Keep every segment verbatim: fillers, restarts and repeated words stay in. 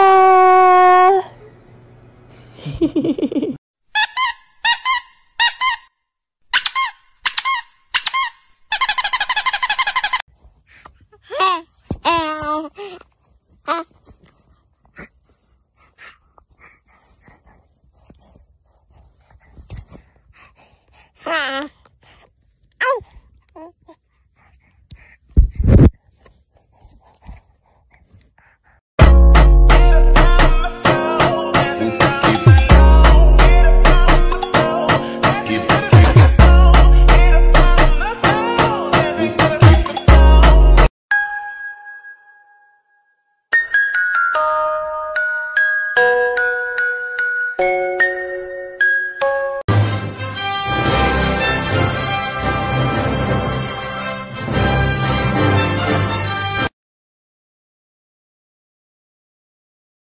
Ta-da!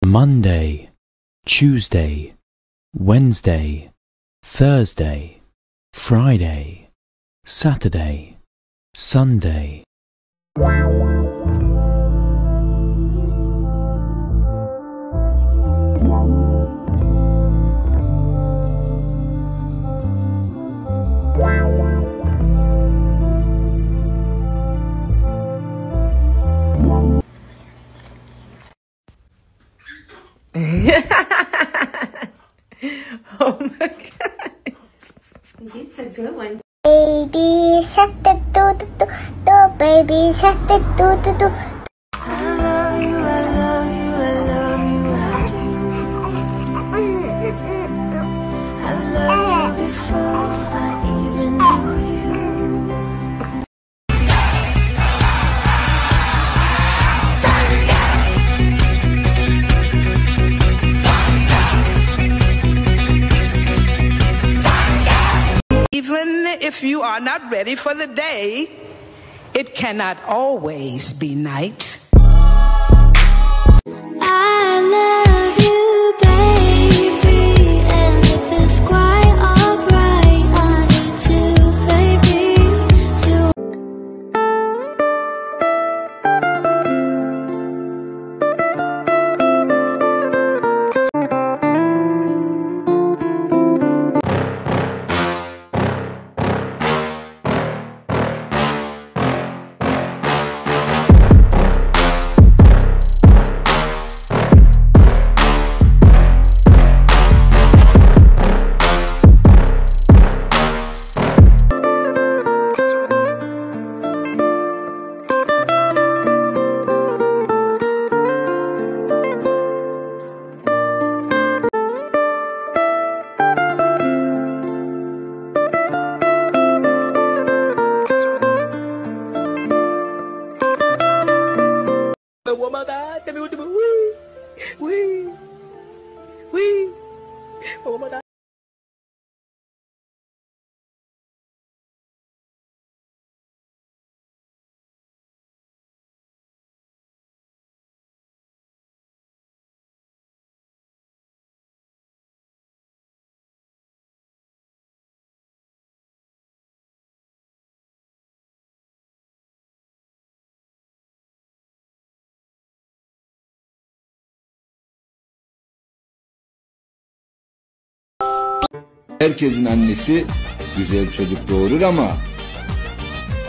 Monday, Tuesday, Wednesday, Thursday, Friday, Saturday, Sunday. Oh my God. It's a good one. Baby shark do do do do, baby shark do do do. I love you, I love you, I love you, I do. I loved you before I even knew you. Even if you are not ready for the day, it cannot always be night. I love you, baby, and if it's quite alright, I need to, baby, Herkesin annesi güzel çocuk doğurur ama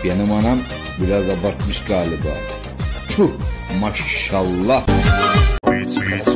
benim anam biraz abartmış galiba. Tüh, maşallah. Wait, wait.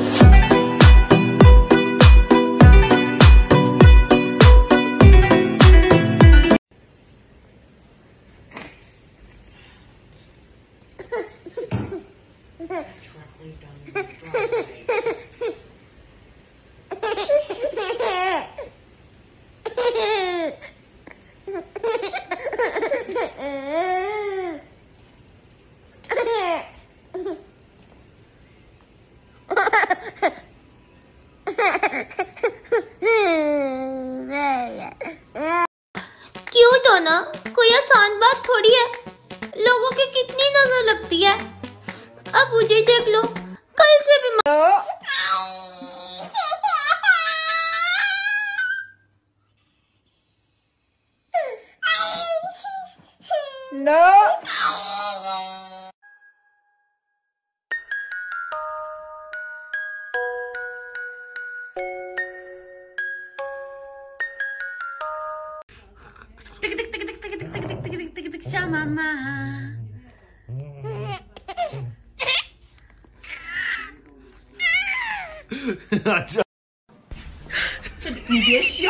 Ciao, mamma.你别笑。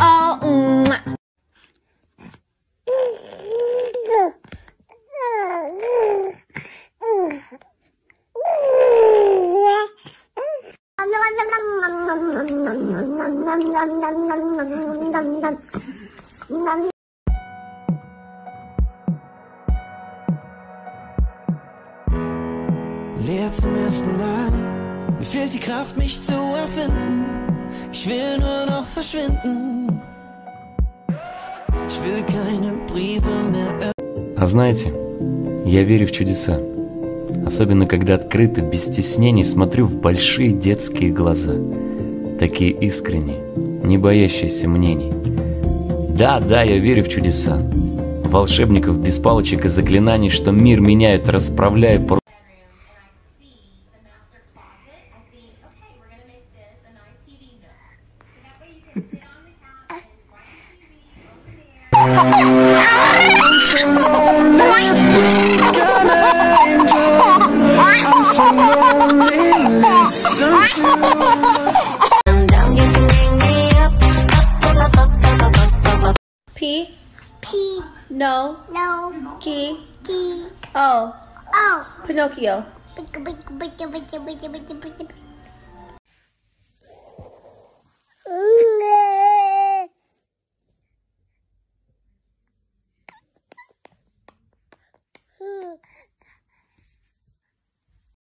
哦，嗯。Leer zum ersten Mal, mir fehlt die Kraft, mich zu erfinden. Ich will nur noch verschwinden. Ich will keine Briefe mehr. А знаете, я верю в чудеса, особенно когда открыто, без стеснений смотрю в большие детские глаза, такие искренние, не боящиеся мнений. Да, да, я верю в чудеса, волшебников без палочек и заклинаний, что мир меняют, расправляя порог. P P No No K K O O Pinocchio.